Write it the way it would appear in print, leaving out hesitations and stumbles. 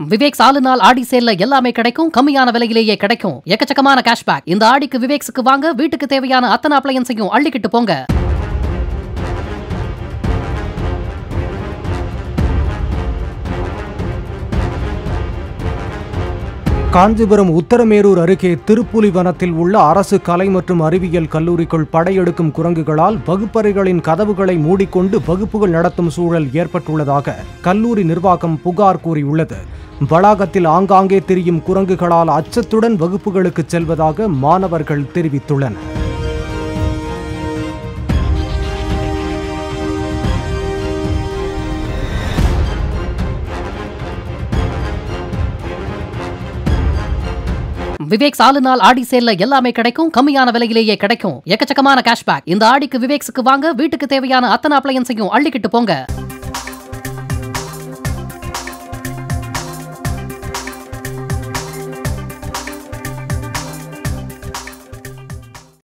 Vivek's Alinal Adi Sella Yella Mekadekun, Kamiana Velile Kadekun, Yakachakamana Cashback. In the Adik Vivek's Kavanga, Vitakaviana Athana Appliance, Aldikit Ponga. Kanchipuram Uthiramerur அருகே திருப்புலி வனத்தில் உள்ள அரசு கலை மற்றும் அறிவியல் கல்லூரிக்குள் படையெடுக்கும் குரங்குகளால் வகுப்பறைகளின் கதவுகளை மூடிக்கொண்டு வகுப்புகள் நடத்தும் சூழல் ஏற்பட்டுள்ளதாக கல்லூரி நிர்வாகம் புகார் கூறியுள்ளது. வளாகத்தில் ஆங்காங்கே திரியும் குரங்குகளால் அச்சத்துடன் வகுப்புகளுக்கு செல்வதாக மாணவர்கள் தெரிவித்துள்ளனர். Vivek's Alinal Adi Sella Yella Mekadekun, Kamiana Velile Kadekun, Yakachakamana Cashback. In the Adik Vivek's Kavanga, Vitakaviana Athana Appliance, Aldikit Ponga.